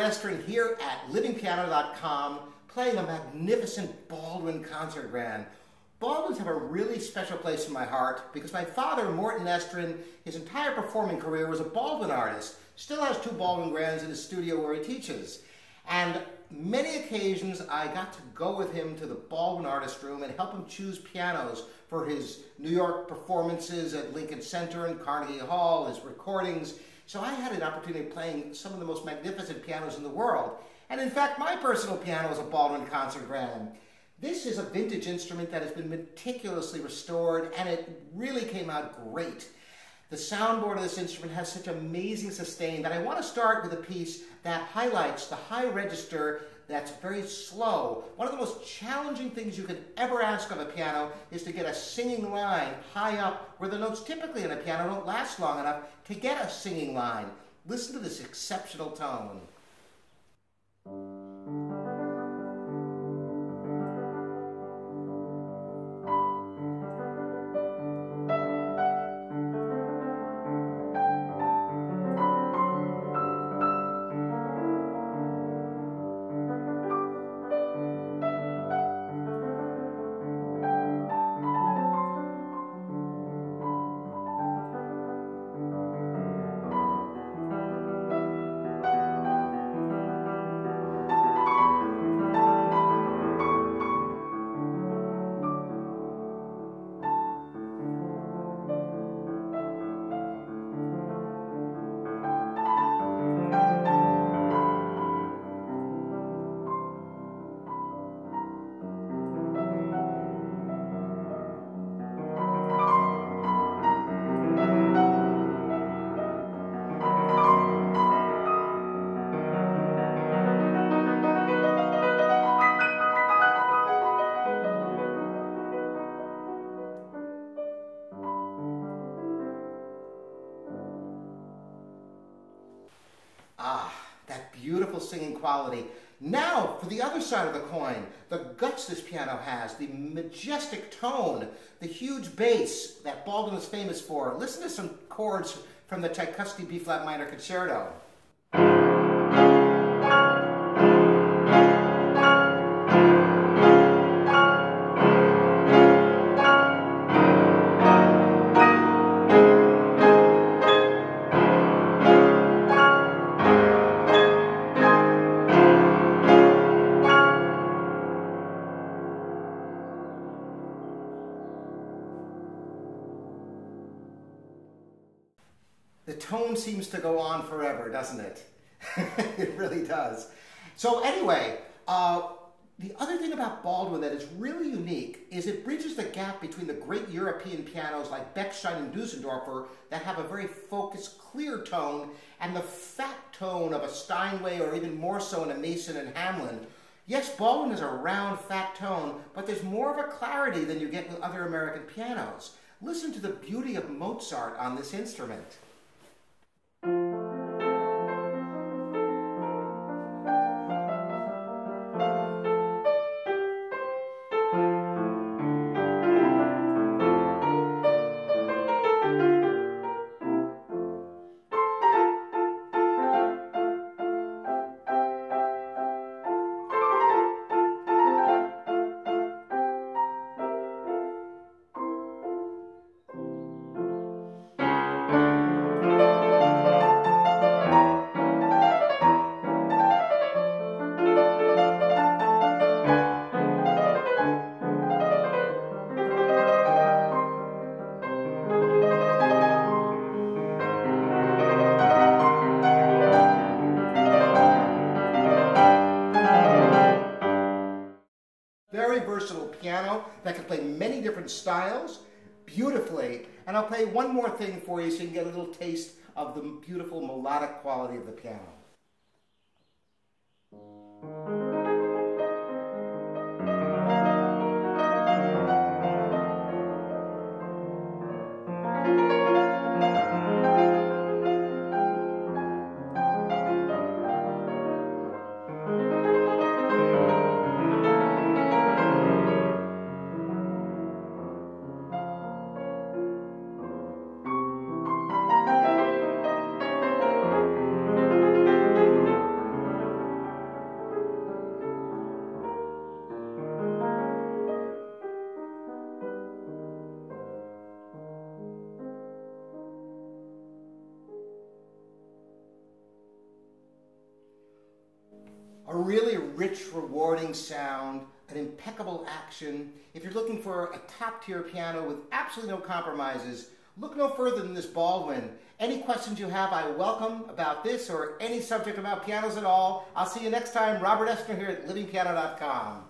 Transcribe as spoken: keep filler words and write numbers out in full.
Robert Estrin here at living piano dot com playing a magnificent Baldwin concert grand. Baldwins have a really special place in my heart because my father, Morton Estrin, his entire performing career was a Baldwin artist, still has two Baldwin grands in his studio where he teaches. And many occasions I got to go with him to the Baldwin artist room and help him choose pianos for his New York performances at Lincoln Center and Carnegie Hall, his recordings. So I had an opportunity of playing some of the most magnificent pianos in the world. And in fact, my personal piano is a Baldwin concert grand. This is a vintage instrument that has been meticulously restored, and it really came out great. The soundboard of this instrument has such amazing sustain that I want to start with a piece that highlights the high register that's very slow. One of the most challenging things you could ever ask of a piano is to get a singing line high up where the notes typically in a piano don't last long enough to get a singing line. Listen to this exceptional tone. Ah, that beautiful singing quality. Now, for the other side of the coin, the guts this piano has, the majestic tone, the huge bass that Baldwin is famous for. Listen to some chords from the Tchaikovsky B-flat minor concerto. The tone seems to go on forever, doesn't it? It really does. So anyway, uh, the other thing about Baldwin that is really unique is it bridges the gap between the great European pianos like Bechstein and Düsseldorfer that have a very focused, clear tone and the fat tone of a Steinway or even more so in a Mason and Hamlin. Yes, Baldwin is a round, fat tone, but there's more of a clarity than you get with other American pianos. Listen to the beauty of Mozart on this instrument. Very versatile piano that can play many different styles beautifully. And I'll play one more thing for you so you can get a little taste of the beautiful melodic quality of the piano. really rich, rewarding sound, an impeccable action. If you're looking for a top-tier piano with absolutely no compromises, look no further than this Baldwin. Any questions you have, I welcome about this or any subject about pianos at all. I'll see you next time. Robert Esker here at living piano dot com.